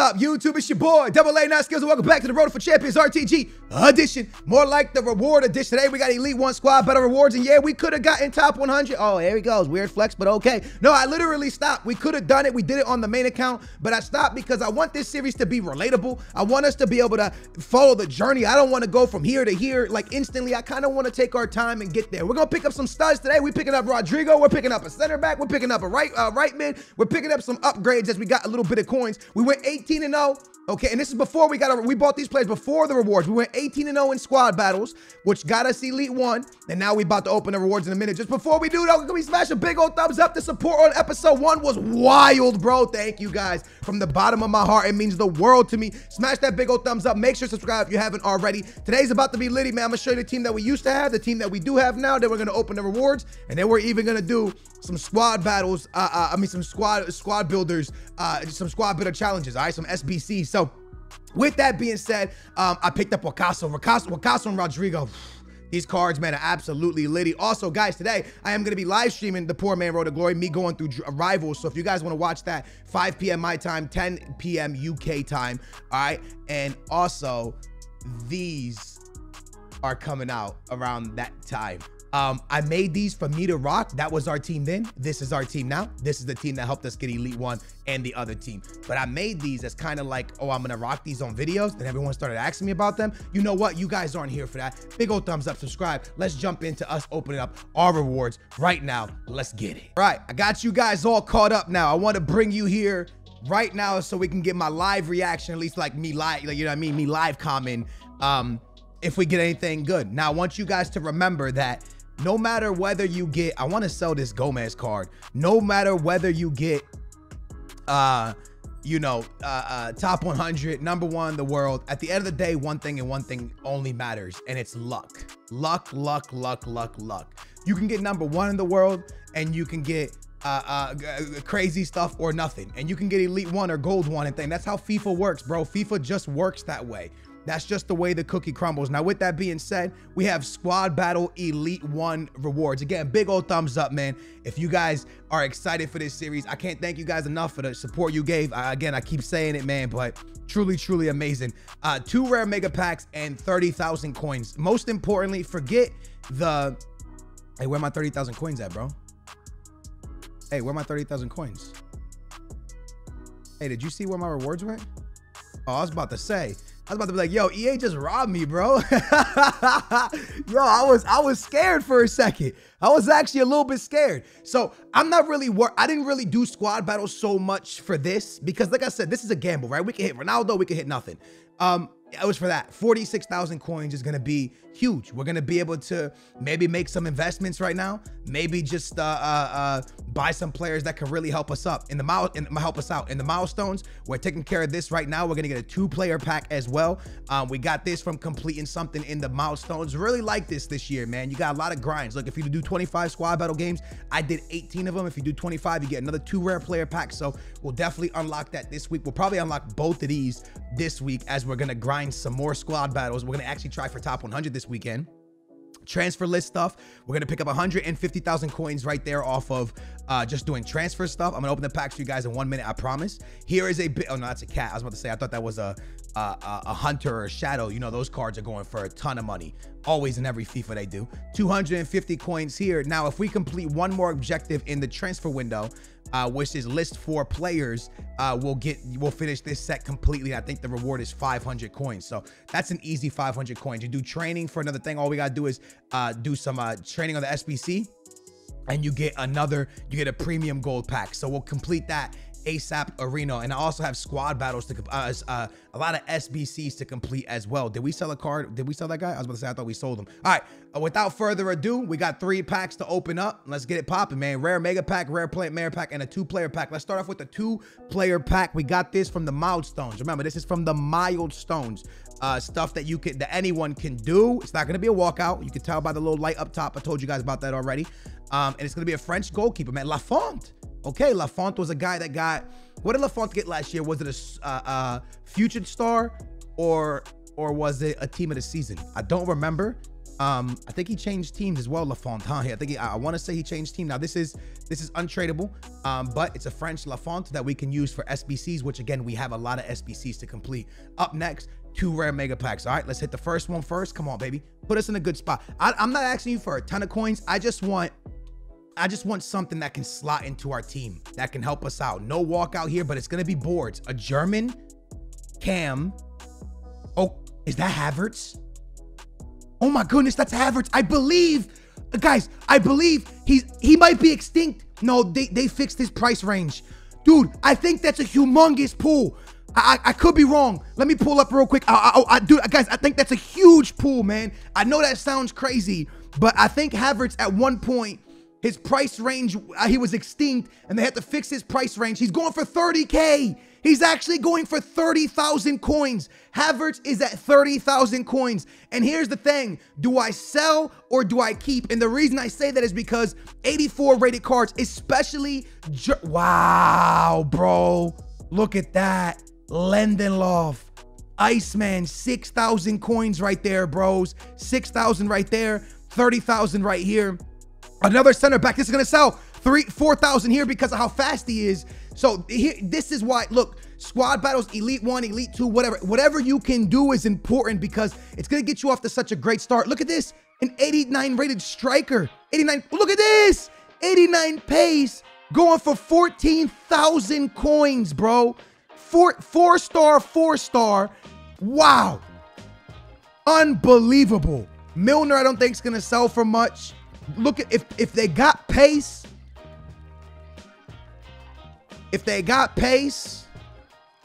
up, YouTube? It's your boy, Double A9 Skills, and welcome back to the Road for Champions RTG edition. More like the reward edition. Today, we got Elite 1 Squad, better rewards, and yeah, we could have gotten top 100. Oh, there he goes. Weird flex, but okay. No, I literally stopped. We could have done it. We did it on the main account, but I stopped because I want this series to be relatable. I want us to be able to follow the journey. I don't want to go from here to here, like, instantly. I kind of want to take our time and get there. We're going to pick up some studs today. We're picking up Rodrigo. We're picking up a center back. We're picking up a right man. We're picking up some upgrades as we got a little bit of coins. We went 18-0, okay, and this is before we bought these players before the rewards. We went 18-0 in squad battles, which got us Elite 1, and now we about to open the rewards in a minute. Just before we do, though, can we smash a big old thumbs up? The support on episode 1 was wild, bro. Thank you guys from the bottom of my heart. It means the world to me. Smash that big old thumbs up. Make sure to subscribe if you haven't already. Today's about to be litty, man. I'm gonna show you the team that we used to have, the team that we do have now. Then we're gonna open the rewards, and then we're even gonna do some squad battles. Some squad builders, some squad builder challenges. All right, some SBCs. So, with that being said, I picked up Wakaso and Rodrigo. These cards, man, are absolutely litty. Also, guys, today, I am going to be live streaming The Poor Man Road to Glory, me going through Rivals. So if you guys want to watch that, 5 p.m. my time, 10 p.m. UK time, all right? And also, these are coming out around that time. I made these for me to rock. That was our team then. This is our team now. This is the team that helped us get Elite 1 and the other team. But I made these as kind of like, oh, I'm going to rock these on videos. Then everyone started asking me about them. You know what? You guys aren't here for that. Big old thumbs up, subscribe. Let's jump into us opening up our rewards right now. Let's get it. All right. I got you guys all caught up now. I want to bring you here right now so we can get my live reaction, at least like me live, like, you know what I mean? Me live comment. If we get anything good. Now, I want you guys to remember that no matter whether you get, I want to sell this Gomez card. No matter whether you get, you know, top 100, number one in the world, at the end of the day, one thing and one thing only matters, and it's luck. Luck. You can get number one in the world, and you can get crazy stuff or nothing, and you can get Elite 1 or Gold 1 and thing. That's how FIFA works, bro. FIFA just works that way. That's just the way the cookie crumbles. Now, with that being said, we have Squad Battle Elite 1 rewards. Again, big old thumbs up, man. If you guys are excited for this series, I can't thank you guys enough for the support you gave. Again, I keep saying it, man, but truly amazing. 2 rare mega packs and 30,000 coins. Most importantly, forget the... Hey, where are my 30,000 coins at, bro? Hey, where are my 30,000 coins? Hey, did you see where my rewards went? Oh, I was about to say... I was about to be like, yo, EA just robbed me, bro. Yo, I was scared for a second. I was actually a little bit scared. So I'm not really worried. I didn't really do squad battles so much for this because, like I said, this is a gamble, right? We can hit Ronaldo, we can hit nothing. It was for that. 46,000 coins is going to be huge. We're going to be able to maybe make some investments right now. Maybe just buy some players that can really help us up in the help us out in the milestones. We're taking care of this right now. We're going to get a 2-player pack as well. We got this from completing something in the milestones. Really like this year, man. You got a lot of grinds. Look, if you do 25 squad battle games, I did 18 of them. If you do 25, you get another 2 rare player packs. So we'll definitely unlock that this week. We'll probably unlock both of these this week as we're going to grind some more squad battles. We're going to actually try for top 100 this weekend. Transfer list stuff. We're going to pick up 150,000 coins right there off of just doing transfer stuff. I'm going to open the packs for you guys in 1 minute, I promise. Here is a bit. Oh, no, that's a cat. I was about to say, I thought that was a hunter or a shadow. You know, those cards are going for a ton of money. Always in every FIFA they do. 250 coins here. Now, if we complete one more objective in the transfer window, which is list 4 players, we'll finish this set completely. I think the reward is 500 coins. So that's an easy 500 coins. You do training for another thing. All we got to do is do some training on the SBC, and you get a premium gold pack. So we'll complete that ASAP Arena. And I also have squad battles to a lot of SBCs to complete as well. Did we sell a card? Did we sell that guy? I was about to say, I thought we sold him. All right. Without further ado, we got 3 packs to open up. Let's get it popping, man. Rare mega pack, rare plant mega pack, and a 2-player pack. Let's start off with the 2-player pack. We got this from the milestones. Remember, this is from the milestones. Stuff that that anyone can do. It's not going to be a walkout. You can tell by the little light up top. I told you guys about that already. And it's going to be a French goalkeeper, man. Lafont. Okay, Lafont was a guy that got... What did Lafont get last year? Was it a Future Star or was it a Team of the Season? I don't remember. I think he changed teams as well, Lafont. I think I want to say he changed team. Now this is untradeable, but it's a French Lafont that we can use for SBCs, which again, we have a lot of SBCs to complete. Up next, 2 rare mega packs. All right, let's hit the first one first. Come on, baby, put us in a good spot. I'm not asking you for a ton of coins. I just want something that can slot into our team, that can help us out. No walkout here, but it's gonna be boards. A German Cam. Oh, is that Havertz? Oh my goodness, that's Havertz. I believe, guys, I believe he might be extinct. No, they fixed his price range. Dude, I think that's a humongous pool. I could be wrong. Let me pull up real quick. Dude, guys, I think that's a huge pool, man. I know that sounds crazy, but I think Havertz at one point, his price range, he was extinct and they had to fix his price range. He's going for 30K. He's actually going for 30,000 coins. Havertz is at 30,000 coins. And here's the thing. Do I sell or do I keep? And the reason I say that is because 84 rated cards, especially... Wow, bro. Look at that. Lendenloff. Iceman, 6,000 coins right there, bros. 6,000 right there. 30,000 right here. Another center back. This is going to sell 4,000 here because of how fast he is. So here, this is why, look, squad battles, elite 1, elite 2, whatever you can do is important because it's going to get you off to such a great start. Look at this, an 89 rated striker, 89. Look at this, 89 pace going for 14,000 coins, bro. Four star. Wow. Unbelievable. Milner, I don't think it's going to sell for much. Look at if they got pace. If they got pace,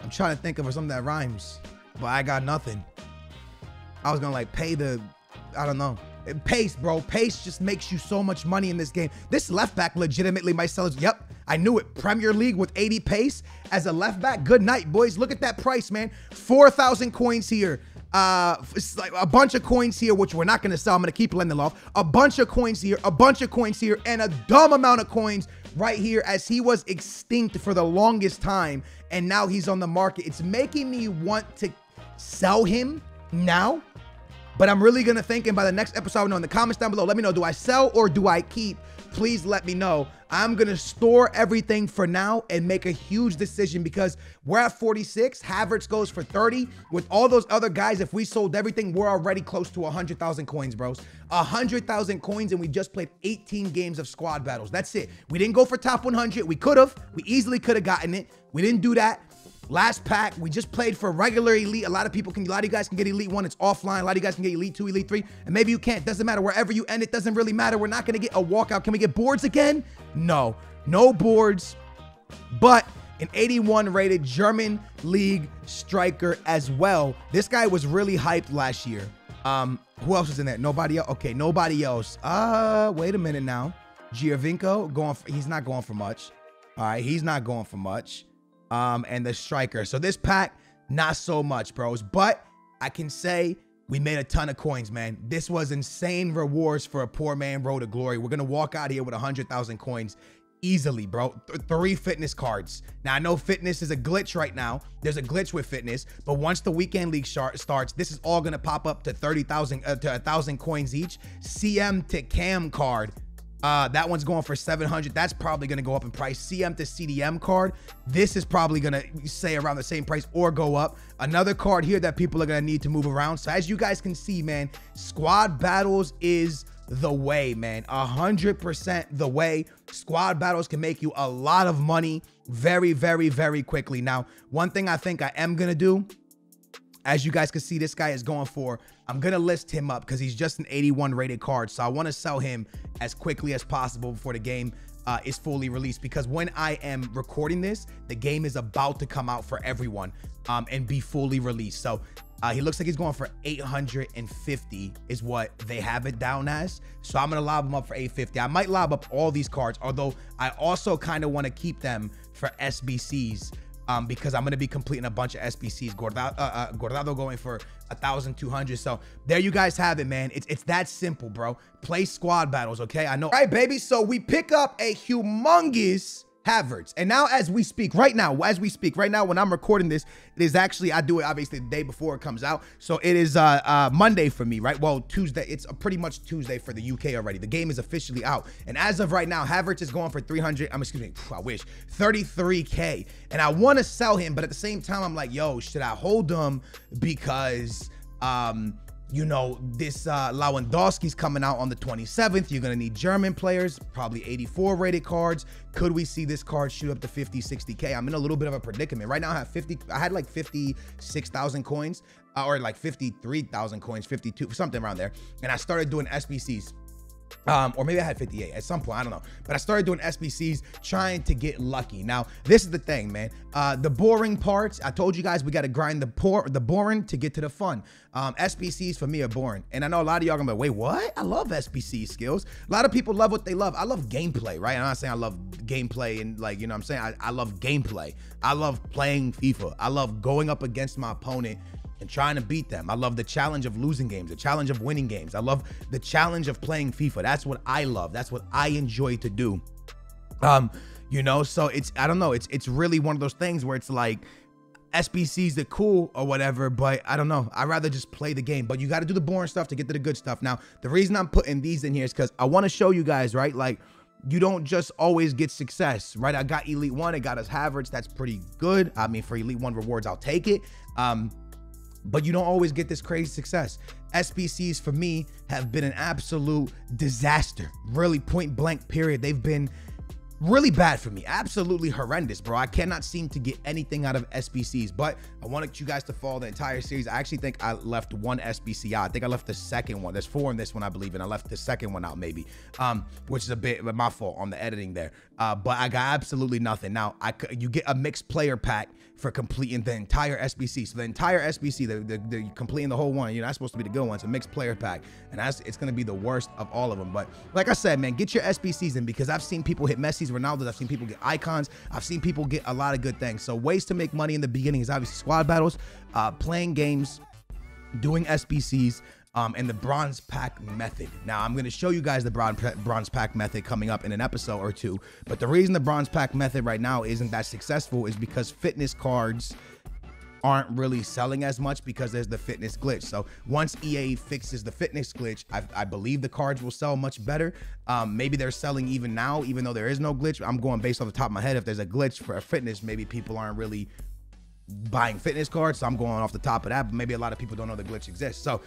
I'm trying to think of something that rhymes, but I got nothing. I was gonna like pay the, I don't know. Pace, bro. Pace just makes you so much money in this game. This left back legitimately might sell. Yep, I knew it. Premier League with 80 pace as a left back. Good night, boys. Look at that price, man. 4,000 coins here. It's like a bunch of coins here, which we're not going to sell. I'm going to keep Lendenloff. A bunch of coins here, a bunch of coins here, and a dumb amount of coins right here as he was extinct for the longest time, and now he's on the market. It's making me want to sell him now, but I'm really going to think, and by the next episode, I will know. In the comments down below, let me know, do I sell or do I keep? Please let me know. I'm going to store everything for now and make a huge decision because we're at 46. Havertz goes for 30. With all those other guys, if we sold everything, we're already close to 100,000 coins, bros. 100,000 coins, and we just played 18 games of squad battles. That's it. We didn't go for top 100. We could have. We easily could have gotten it. We didn't do that. Last pack, we just played for regular elite. A lot of you guys can get elite 1. It's offline. A lot of you guys can get elite 2, elite 3, and maybe you can't. Doesn't matter. Wherever you end, it doesn't really matter. We're not going to get a walkout. Can we get boards again? No, no boards, but an 81 rated German league striker as well. This guy was really hyped last year. Who else is in there? Nobody else. Okay. Nobody else. Wait a minute now. Giovinco going for, he's not going for much. All right. He's not going for much. And the striker. So this pack, not so much, bros. But I can say we made a ton of coins, man. This was insane rewards for a poor man road to glory. We're going to walk out here with 100,000 coins easily, bro. 3 fitness cards. Now, I know fitness is a glitch right now. There's a glitch with fitness. But once the weekend league starts, this is all going to pop up to 30,000 to 1,000 coins each. CM to Cam card. That one's going for 700. That's probably going to go up in price. CM to CDM card. This is probably going to stay around the same price or go up. Another card here that people are going to need to move around. So as you guys can see, man, squad battles is the way, man. 100% the way. Squad battles can make you a lot of money very, very, very quickly. Now, one thing I think I am going to do, as you guys can see, this guy is going for, I'm going to list him up because he's just an 81 rated card. So I want to sell him as quickly as possible before the game is fully released, because when I am recording this, the game is about to come out for everyone and be fully released. So he looks like he's going for 850 is what they have it down as. So I'm going to lob him up for 850. I might lob up all these cards, although I also kind of want to keep them for SBCs. Because I'm going to be completing a bunch of SBCs. Gordado going for 1,200. So there you guys have it, man. It's that simple, bro. Play squad battles, okay? I know. All right, baby. So we pick up a humongous Havertz. And now as we speak right now, when I'm recording this, it is actually, I do it obviously the day before it comes out. So it is Monday for me, right? Well, Tuesday, it's pretty much Tuesday for the UK already. The game is officially out. And as of right now, Havertz is going for 33K. And I want to sell him, but at the same time, I'm like, yo, should I hold him? Because, you know, this Lewandowski's coming out on the 27th. You're going to need German players, probably 84 rated cards. Could we see this card shoot up to 50, 60K? I'm in a little bit of a predicament. Right now I have 50, I had like 56,000 coins or like 53,000 coins, 52, something around there. And I started doing SBCs. Or maybe I had 58 at some point, I don't know, but I started doing SBCs trying to get lucky. Now this is the thing, man, the boring parts, I told you guys we got to grind the boring to get to the fun. SBCs for me are boring, and I know a lot of y'all gonna be like, wait, what? I love SBC skills. A lot of people love what they love. I love gameplay, right? And I'm not saying I love gameplay and like, you know what I'm saying, I love gameplay. I love playing FIFA. I love going up against my opponent and trying to beat them. I love the challenge of losing games, the challenge of winning games. I love the challenge of playing FIFA. That's what I love. That's what I enjoy to do. You know, so it's, I don't know, it's really one of those things where it's like SBCs are cool or whatever, but I don't know. I'd rather just play the game, but you got to do the boring stuff to get to the good stuff. Now, the reason I'm putting these in here is because I want to show you guys, right? Like, you don't just always get success, right? I got Elite 1. It got us Havertz. That's pretty good. I mean, for Elite 1 rewards, I'll take it. But you don't always get this crazy success. SBCs for me have been an absolute disaster. Really, point blank period. They've been really bad for me. Absolutely horrendous, bro. I cannot seem to get anything out of SBCs, but I wanted you guys to follow the entire series. I actually think I left one SBC out. I think I left the second one. There's 4 in this one, I believe, and I left the second one out maybe, which is a bit my fault on the editing there. But I got absolutely nothing. Now, you get a mixed player pack for completing the entire SBC. So the entire SBC, they're completing the whole one. You're not supposed to be the good one. It's a mixed player pack, and it's going to be the worst of all of them. But like I said, man, get your SBCs in, because I've seen people hit Messi's, Ronaldo's. I've seen people get icons. I've seen people get a lot of good things. So ways to make money in the beginning is obviously squad battles, playing games, doing SBCs, and the bronze pack method. Now, I'm going to show you guys the bronze pack method coming up in an episode or two. But the reason the bronze pack method right now isn't that successful is because fitness cards aren't really selling as much, because there's the fitness glitch. So once EA fixes the fitness glitch, I believe the cards will sell much better. Maybe they're selling even now, even though there is no glitch. I'm going based off the top of my head. If there's a glitch for a fitness, maybe people aren't really buying fitness cards, so I'm going off the top of that, but maybe a lot of people don't know the glitch exists. So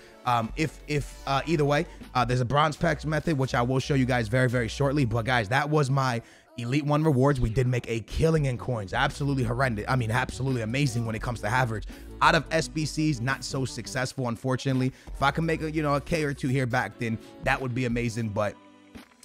either way, there's a bronze packs method, which I will show you guys very shortly. But guys, that was my Elite 1 rewards. We did make a killing in coins. Absolutely horrendous. I mean, absolutely amazing when it comes to Havertz. Out of SBCs, not so successful, unfortunately. If I can make a, you know, a K or two here back, then that would be amazing, but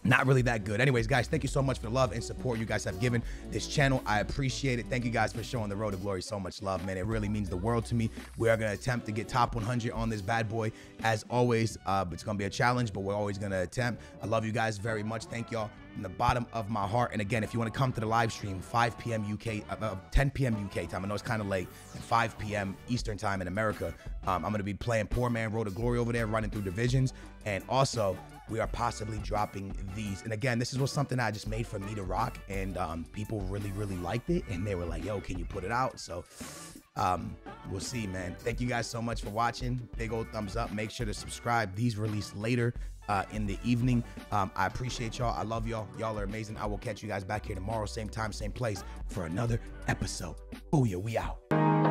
not really that good. Anyways, guys, thank you so much for the love and support you guys have given this channel. I appreciate it. Thank you guys for showing the Road to Glory so much love, man. It really means the world to me. We are going to attempt to get top 100 on this bad boy, as always. It's going to be a challenge, but we're always going to attempt. I love you guys very much. Thank y'all from the bottom of my heart. And again, if you want to come to the live stream, 5 p.m. UK, 10 p.m. UK time. I know it's kind of late. And 5 p.m. Eastern time in America. I'm going to be playing Poor Man Road to Glory over there, running through divisions. And also, we are possibly dropping these. And again, this was something I just made for me to rock, and people really liked it, and they were like, yo, can you put it out? So we'll see, man. Thank you guys so much for watching. Big old thumbs up. Make sure to subscribe. These release later in the evening. I appreciate y'all. I love y'all. Y'all are amazing. I will catch you guys back here tomorrow, same time, same place, for another episode. Booyah, we out.